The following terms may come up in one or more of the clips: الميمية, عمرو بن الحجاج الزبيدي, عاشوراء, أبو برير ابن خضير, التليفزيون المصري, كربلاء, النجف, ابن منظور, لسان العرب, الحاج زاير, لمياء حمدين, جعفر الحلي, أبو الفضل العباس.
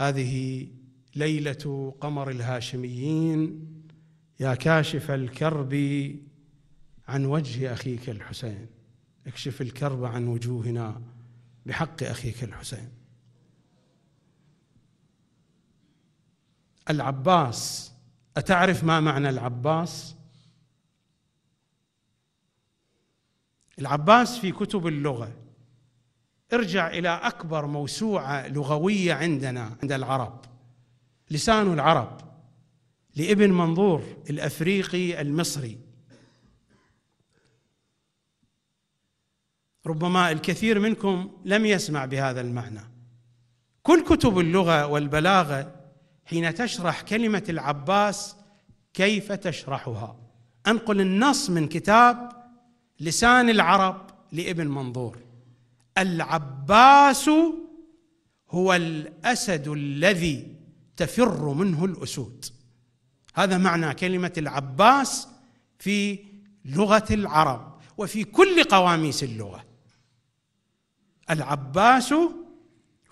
هذه ليلة قمر الهاشميين يا كاشف الكرب عن وجه أخيك الحسين، اكشف الكرب عن وجوهنا بحق أخيك الحسين. العباس، أتعرف ما معنى العباس؟ العباس في كتب اللغة، ارجع إلى أكبر موسوعة لغوية عندنا عند العرب، لسان العرب لابن منظور الأفريقي المصري. ربما الكثير منكم لم يسمع بهذا المعنى. كل كتب اللغة والبلاغة حين تشرح كلمة العباس كيف تشرحها؟ أنقل النص من كتاب لسان العرب لابن منظور: العباس هو الأسد الذي تفر منه الأسود. هذا معنى كلمة العباس في لغة العرب وفي كل قواميس اللغة. العباس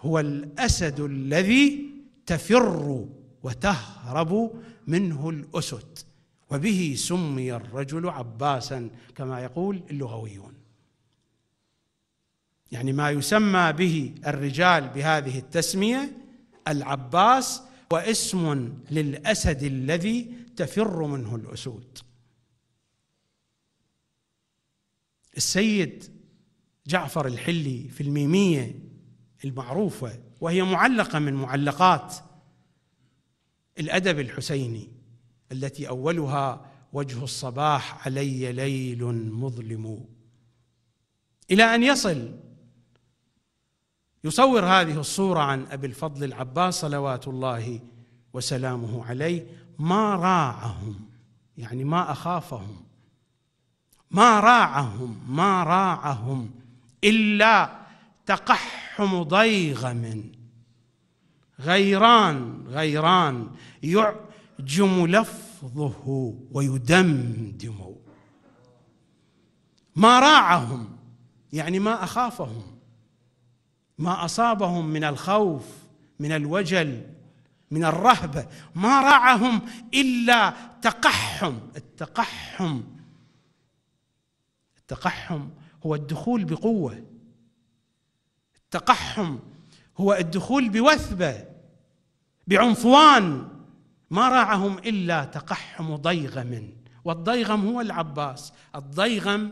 هو الأسد الذي تفر وتهرب منه الأسد، وبه سمي الرجل عباسا كما يقول اللغويون. يعني ما يسمى به الرجال بهذه التسمية العباس واسم للأسد الذي تفر منه الأسود. السيد جعفر الحلي في الميمية المعروفة، وهي معلقة من معلقات الأدب الحسيني، التي أولها وجه الصباح علي ليل مظلم، إلى أن يصل يصور هذه الصورة عن أبي الفضل العباس صلوات الله وسلامه عليه: ما راعهم، يعني ما أخافهم، ما راعهم إلا تقحم ضيغم غيران يعجم لفظه ويدمدم. ما راعهم يعني ما أخافهم، ما أصابهم من الخوف، من الوجل، من الرهبة. ما راعهم إلا تقحم. التقحم هو الدخول بقوة، التقحم هو الدخول بوثبة، بعنفوان. ما راعهم إلا تقحم ضيغم، والضيغم هو العباس. الضيغم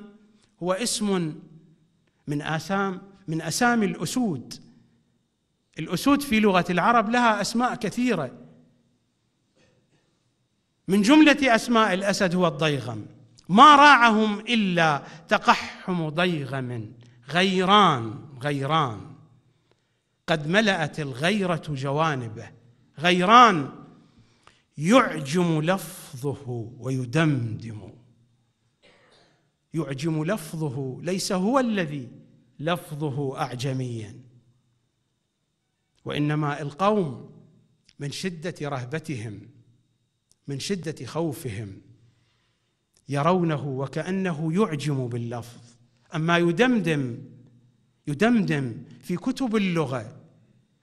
هو اسم من أسامي الأسود. الأسود في لغة العرب لها أسماء كثيرة، من جملة أسماء الأسد هو الضيغم. ما راعهم إلا تقحم ضيغم غيران قد ملأت الغيرة جوانبه. غيران يعجم لفظه ويدمدم. يعجم لفظه، ليس هو الذي لفظه أعجميا، وإنما القوم من شدة رهبتهم، من شدة خوفهم، يرونه وكأنه يعجم باللفظ. أما يدمدم في كتب اللغة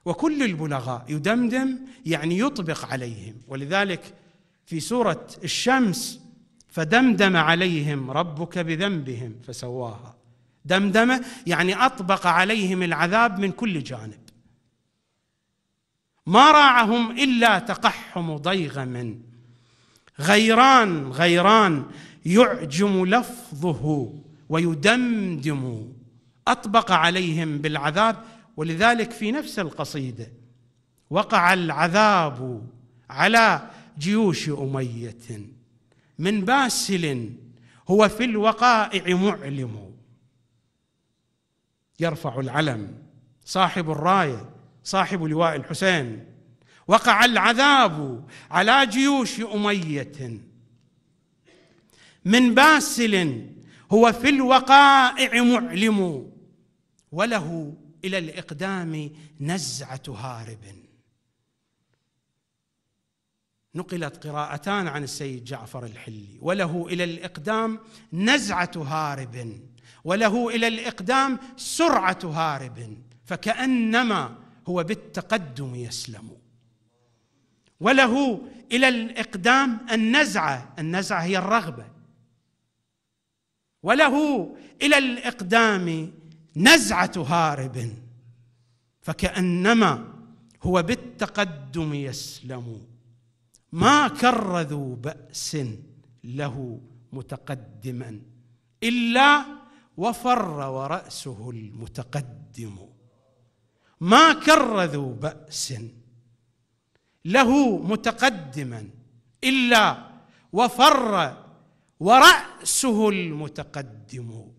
وكل البلغاء، يدمدم يعني يطبق عليهم. ولذلك في سورة الشمس: فدمدم عليهم ربك بذنبهم فسواها. دمدم يعني أطبق عليهم العذاب من كل جانب. ما راعهم إلا تقحم ضيغم غيران يعجم لفظه ويدمدم. أطبق عليهم بالعذاب. ولذلك في نفس القصيدة: وقع العذاب على جيوش أمية من باسل هو في الوقائع معلم. يرفع العلم صاحب الراية، صاحب لواء الحسين: وقع العذاب على جيوش أمية من باسل هو في الوقائع معلم، وله إلى الإقدام نزعة هارب. نقلت قراءتان عن السيد جعفر الحلي: وله إلى الإقدام نزعة هارب، وله إلى الإقدام سرعة هارب. فكأنما هو بالتقدم يسلم، وله إلى الإقدام النزعة، النزعة هي الرغبة، وله إلى الإقدام نزعة هارب، فكأنما هو بالتقدم يسلم، ما كر ذو بأس له متقدما إلا وفر ورأسه المتقدم، ما كر ذو بأس له متقدما إلا وفر ورأسه المتقدم.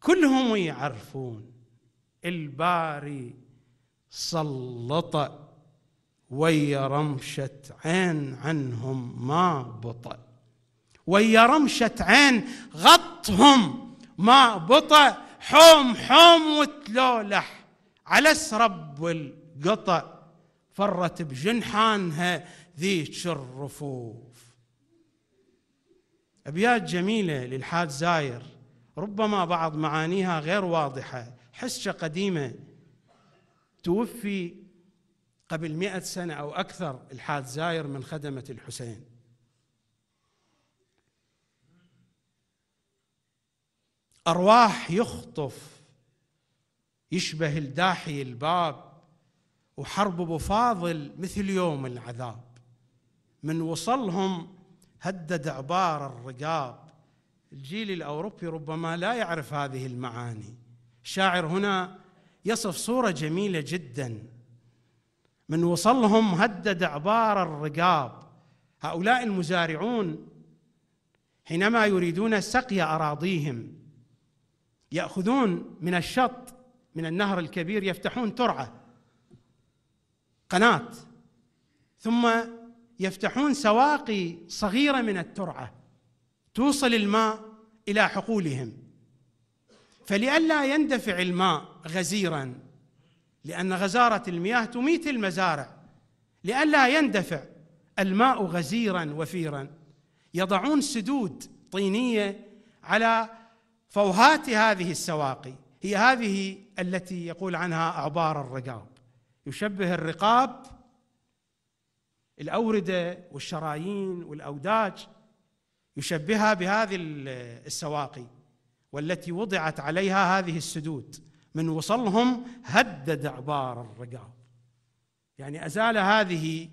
كلهم يعرفون الباري سلط ويا رمشة عين عنهم ما بطأ، ويا رمشة عين غطهم ما بطأ، حوم حوم وتلولح على سرب القطأ، فرت بجنحانها ذيك الرفوف. أبيات جميلة للحاج زاير، ربما بعض معانيها غير واضحة، حسشة قديمة، توفي قبل 100 سنة أو أكثر الحاج زاير من خدمة الحسين. أرواح يخطف يشبه الداحي الباب، وحرب أبو فاضل مثل يوم العذاب، من وصلهم هدد عبار الرقاب. الجيل الأوروبي ربما لا يعرف هذه المعاني. الشاعر هنا يصف صورة جميلة جدا، من وصلهم هدد عبار الرقاب، هؤلاء المزارعون حينما يريدون سقي أراضيهم يأخذون من الشط من النهر الكبير، يفتحون ترعة قناة، ثم يفتحون سواقي صغيرة من الترعة توصل الماء إلى حقولهم، فلئلا يندفع الماء غزيرا، لأن غزارة المياه تميت المزارع، لئلا يندفع الماء غزيرا وفيرا، يضعون سدود طينية على فوهات هذه السواقي، هي هذه التي يقول عنها أعبار الرقاب، يشبه الرقاب الأوردة والشرايين والأوداج، يشبهها بهذه السواقي والتي وضعت عليها هذه السدود. من وصلهم هدد عبار الرقاب، يعني أزال هذه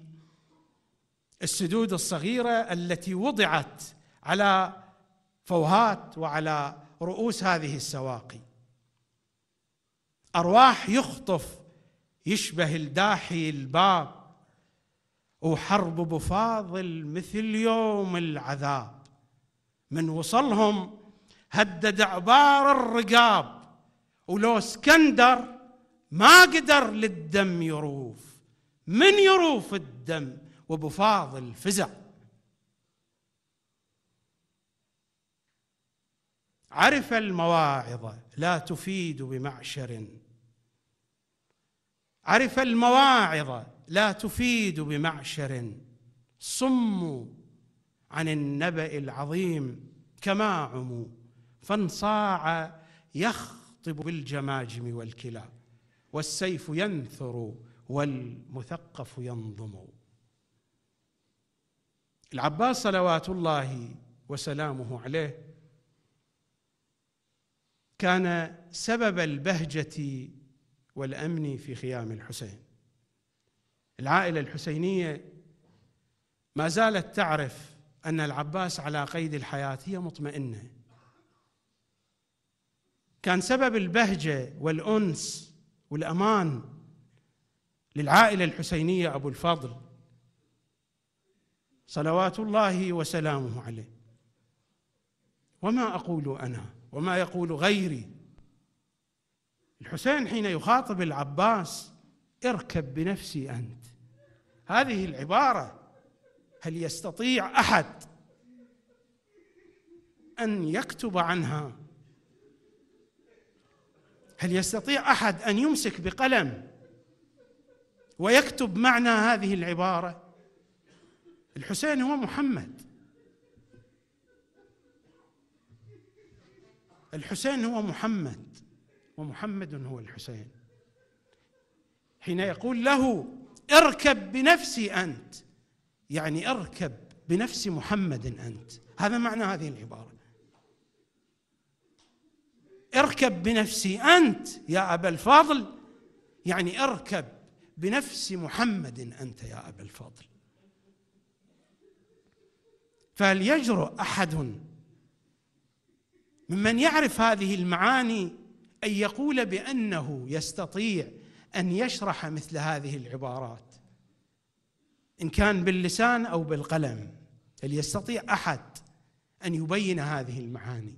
السدود الصغيرة التي وضعت على فوهات وعلى رؤوس هذه السواقي. أرواح يخطف يشبه الداحي الباب، وحرب أبو فاضل مثل يوم العذاب، من وصلهم هدد عبار الرقاب، ولو اسكندر ما قدر للدم يروف، من يروف الدم وأبو فاضل فزع. عرف المواعظ لا تفيد بمعشر، عرف المواعظ لا تفيد بمعشر، صموا عن النبأ العظيم كما عموا، فانصاع يخطب بالجماجم والكلى، والسيف ينثر والمثقف ينظم. العباس صلوات الله وسلامه عليه كان سبب البهجة والأمن في خيام الحسين. العائلة الحسينية ما زالت تعرف أن العباس على قيد الحياة، هي مطمئنة، كان سبب البهجة والأنس والأمان للعائلة الحسينية أبو الفضل صلوات الله وسلامه عليه. وما أقول أنا وما يقول غيري، الحسين حين يخاطب العباس اركب بنفسي أنت، هذه العبارة هل يستطيع أحد أن يكتب عنها؟ هل يستطيع أحد أن يمسك بقلم ويكتب معنى هذه العبارة؟ الحسين هو محمد، الحسين هو محمد، ومحمد هو الحسين. حين يقول له اركب بنفسي أنت، يعني اركب بنفس محمد أنت، هذا معنى هذه العبارة. اركب بنفسي أنت يا أبا الفضل، يعني اركب بنفس محمد أنت يا أبا الفضل. فهل يجرؤ أحد ممن يعرف هذه المعاني أن يقول بأنه يستطيع أن يشرح مثل هذه العبارات، إن كان باللسان أو بالقلم؟ هل يستطيع أحد أن يبين هذه المعاني؟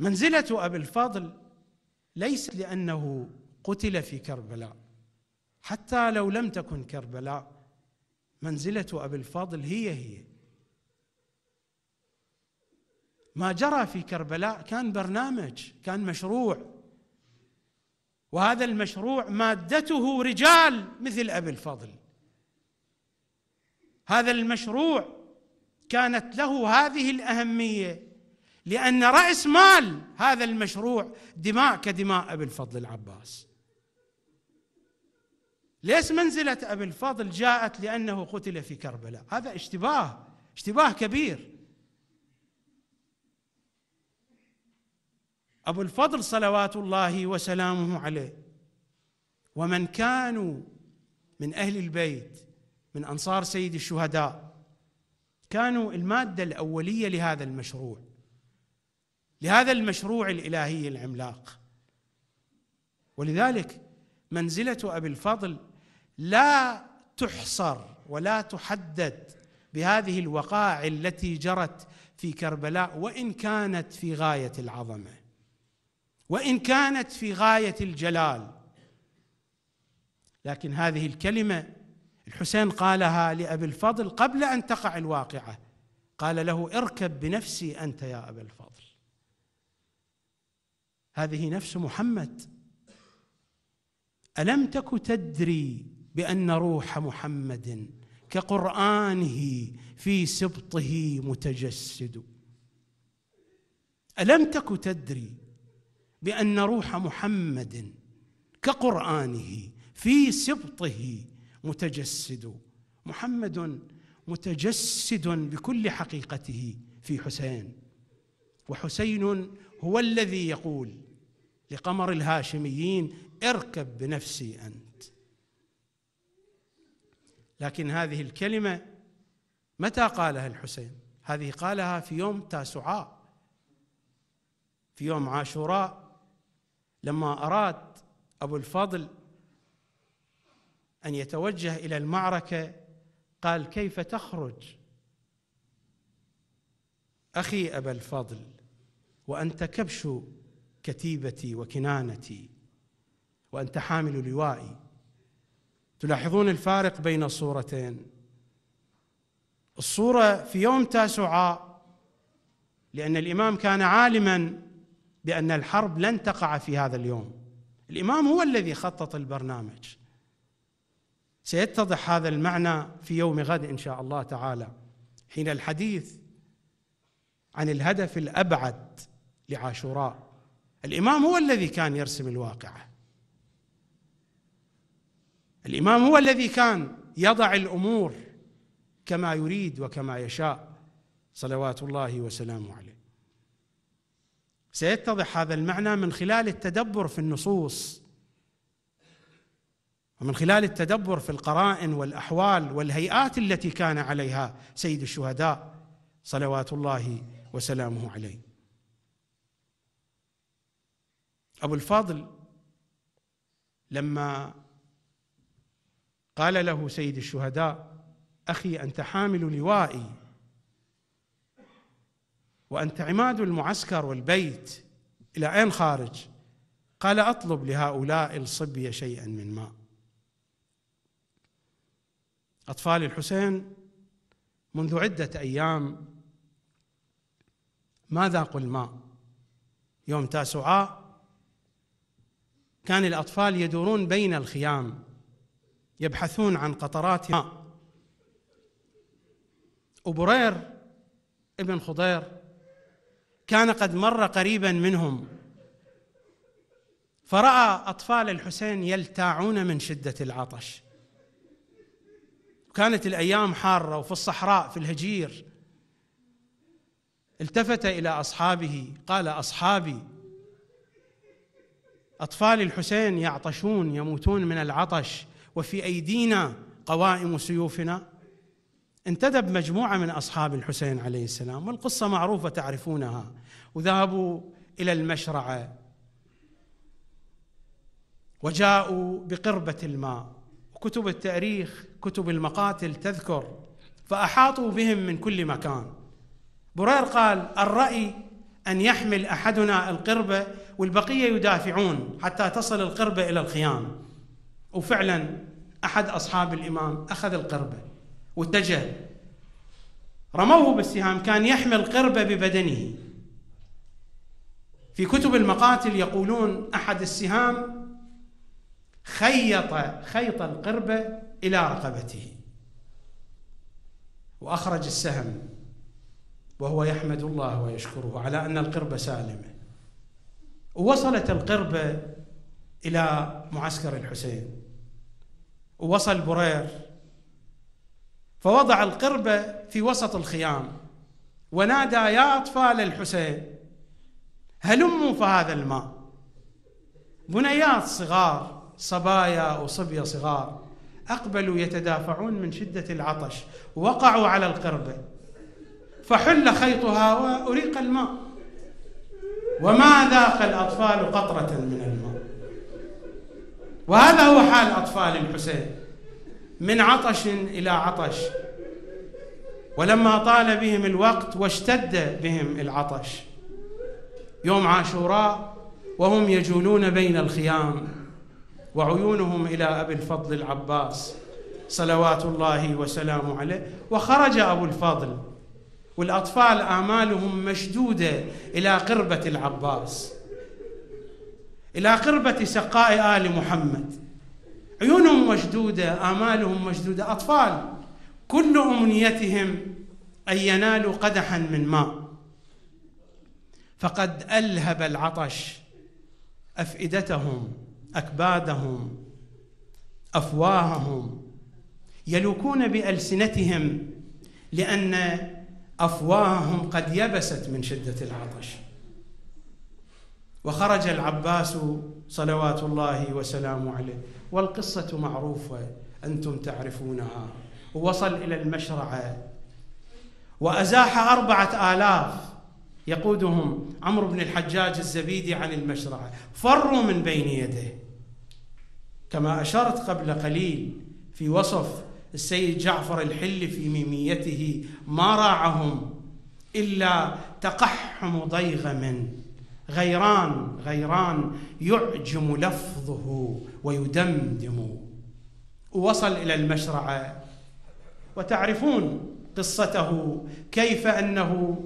منزلة أبي الفضل ليست لأنه قتل في كربلاء، حتى لو لم تكن كربلاء، منزلة أبي الفضل هي ما جرى في كربلاء. كان برنامج، كان مشروع، وهذا المشروع مادته رجال مثل أبي الفضل. هذا المشروع كانت له هذه الأهمية، لأن رأس مال هذا المشروع دماء كدماء أبي الفضل العباس. ليس منزلة أبي الفضل جاءت لأنه قتل في كربلاء، هذا اشتباه كبير. أبو الفضل صلوات الله وسلامه عليه ومن كانوا من أهل البيت من أنصار سيد الشهداء كانوا المادة الأولية لهذا المشروع، لهذا المشروع الإلهي العملاق. ولذلك منزلة أبي الفضل لا تحصر ولا تحدد بهذه الوقائع التي جرت في كربلاء، وإن كانت في غاية العظمة، وإن كانت في غاية الجلال. لكن هذه الكلمة الحسين قالها لأبي الفضل قبل أن تقع الواقعة، قال له اركب بنفسي أنت يا أبا الفضل، هذه نفس محمد. ألم تك تدري بأن روح محمد كقرآنه في سبطه متجسد؟ ألم تك تدري بأن روح محمد كقرآنه في سبطه متجسد؟ محمد متجسد بكل حقيقته في حسين، وحسين هو الذي يقول لقمر الهاشميين اركب بنفسي أنت. لكن هذه الكلمة متى قالها الحسين؟ هذه قالها في يوم تاسعاء، في يوم عاشوراء، لما أراد أبو الفضل أن يتوجه إلى المعركة قال كيف تخرج أخي أبا الفضل وأنت كبش كتيبتي وكنانتي وأنت حامل لوائي؟ تلاحظون الفارق بين الصورتين. الصورة في يوم تاسعاء، لأن الإمام كان عالماً بأن الحرب لن تقع في هذا اليوم، الإمام هو الذي خطط البرنامج. سيتضح هذا المعنى في يوم غد إن شاء الله تعالى، حين الحديث عن الهدف الأبعد لعاشوراء. الإمام هو الذي كان يرسم الواقعة، الإمام هو الذي كان يضع الأمور كما يريد وكما يشاء صلوات الله وسلامه عليه. سيتضح هذا المعنى من خلال التدبر في النصوص، ومن خلال التدبر في القرائن والأحوال والهيئات التي كان عليها سيد الشهداء صلوات الله وسلامه عليه. أبو الفضل لما قال له سيد الشهداء أخي أنت حامل لوائي وأنت عماد المعسكر والبيت، إلى أين خارج؟ قال أطلب لهؤلاء الصبية شيئا من ماء. أطفال الحسين منذ عدة أيام ما ذاقوا الماء. يوم تاسعاء كان الأطفال يدورون بين الخيام يبحثون عن قطرات ماء. أبو برير ابن خضير كان قد مر قريبا منهم فرأى أطفال الحسين يلتاعون من شدة العطش، وكانت الأيام حارة وفي الصحراء في الهجير. التفت إلى أصحابه قال: أصحابي، أطفال الحسين يعطشون يموتون من العطش، وفي أيدينا قوائم سيوفنا. انتدب مجموعة من أصحاب الحسين عليه السلام، والقصة معروفة تعرفونها، وذهبوا إلى المشرعة وجاءوا بقربة الماء، وكتب التاريخ كتب المقاتل تذكر، فأحاطوا بهم من كل مكان. برير قال: الرأي أن يحمل أحدنا القربة والبقية يدافعون حتى تصل القربة إلى الخيام. وفعلا أحد أصحاب الإمام أخذ القربة واتجه، رموه بالسهام، كان يحمل قربة ببدنه. في كتب المقاتل يقولون أحد السهام خيط القربة إلى رقبته وأخرج السهم وهو يحمد الله ويشكره على أن القربة سالمة. ووصلت القربة إلى معسكر الحسين، ووصل برير فوضع القربة في وسط الخيام ونادى: يا أطفال الحسين هلموا فهذا الماء. بنيات صغار، صبايا وصبية صغار، أقبلوا يتدافعون من شدة العطش، وقعوا على القربة فحل خيطها وأريق الماء، وما ذاق الأطفال قطرة من الماء. وهذا هو حال أطفال الحسين، من عطش إلى عطش، ولما طال بهم الوقت واشتد بهم العطش يوم عاشوراء وهم يجولون بين الخيام وعيونهم إلى أبي الفضل العباس صلوات الله وسلامه عليه. وخرج أبو الفضل والأطفال آمالهم مشدودة إلى قربة العباس، إلى قربة سقاء آل محمد، عيونهم مشدودة، آمالهم مشدودة، أطفال كل أمنيتهم أن ينالوا قدحا من ماء. فقد ألهب العطش أفئدتهم، أكبادهم، أفواههم، يلوكون بألسنتهم لأن أفواههم قد يبست من شدة العطش. وخرج العباس صلوات الله وسلامه عليه، والقصة معروفة أنتم تعرفونها. ووصل إلى المشرعة وأزاح 4000 يقودهم عمرو بن الحجاج الزبيدي عن المشرعة، فروا من بين يديه كما أشرت قبل قليل في وصف السيد جعفر الحلي في ميميته: ما راعهم إلا تقحم ضيغم غيران غيران يعجم لفظه ويدمدم. ووصل إلى المشرعة وتعرفون قصته، كيف أنه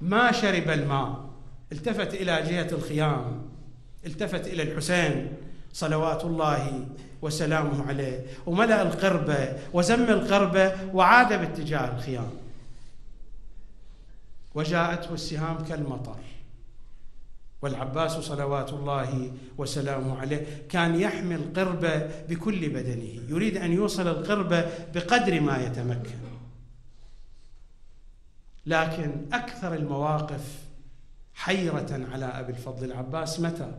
ما شرب الماء، التفت إلى جهة الخيام، التفت إلى الحسين صلوات الله وسلامه عليه، وملأ القربة وزم القربة وعاد باتجاه الخيام. وجاءته السهام كالمطر، والعباس صلوات الله وسلامه عليه كان يحمل قربة بكل بدنه، يريد أن يوصل القربة بقدر ما يتمكن. لكن أكثر المواقف حيرة على أبي الفضل العباس متى؟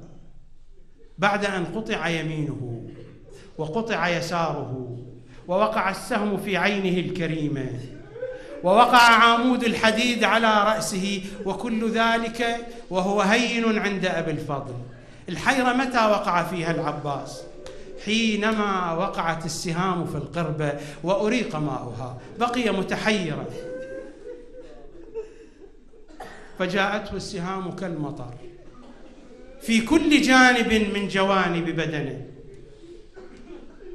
بعد أن قطع يمينه وقطع يساره، ووقع السهم في عينه الكريمة، ووقع عمود الحديد على رأسه، وكل ذلك وهو هين عند أبي الفضل. الحيرة متى وقع فيها العباس؟ حينما وقعت السهام في القربة وأريق ماؤها، بقي متحيرا. فجاءته السهام كالمطر في كل جانب من جوانب بدنه.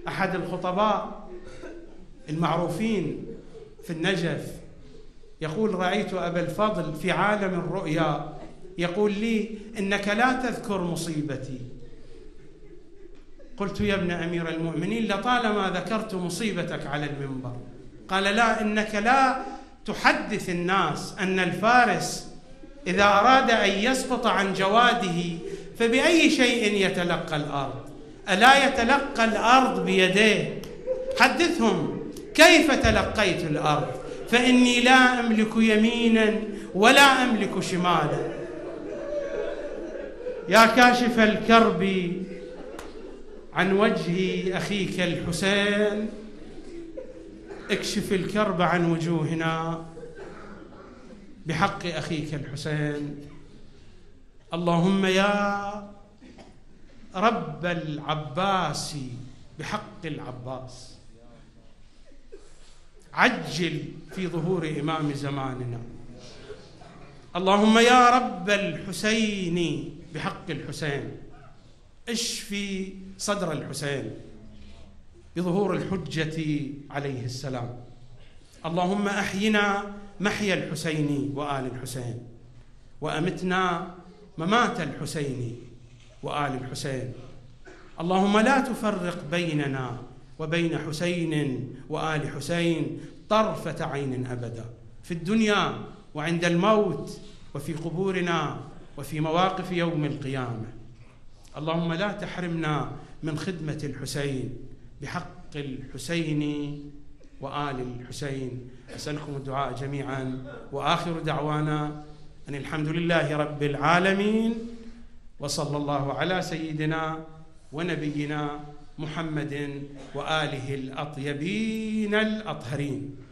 أحد الخطباء المعروفين في النجف يقول: رأيت أبا الفضل في عالم الرؤيا يقول لي: إنك لا تذكر مصيبتي. قلت: يا ابن أمير المؤمنين، لطالما ذكرت مصيبتك على المنبر. قال: لا، إنك لا تحدث الناس أن الفارس إذا أراد أن يسقط عن جواده فبأي شيء يتلقى الأرض؟ ألا يتلقى الأرض بيديه؟ حدثهم كيف تلقيت الأرض، فإني لا أملك يمينا ولا أملك شمالا. يا كاشف الكرب عن وجه أخيك الحسين، اكشف الكرب عن وجوهنا بحق أخيك الحسين. اللهم يا رب العباس بحق العباس، عجل في ظهور إمام زماننا. اللهم يا رب الحسين بحق الحسين، اشفي صدر الحسين بظهور الحجة عليه السلام. اللهم أحينا محيا الحسين وآل الحسين، وأمتنا ممات الحسين وآل الحسين. اللهم لا تفرق بيننا وبين حسين وآل حسين طرفة عين أبدا، في الدنيا وعند الموت وفي قبورنا وفي مواقف يوم القيامة. اللهم لا تحرمنا من خدمة الحسين بحق الحسين وآل الحسين. أسألكم الدعاء جميعا، وآخر دعوانا أن الحمد لله رب العالمين، وصلى الله على سيدنا ونبينا محمد وآله الأطيبين الأطهرين.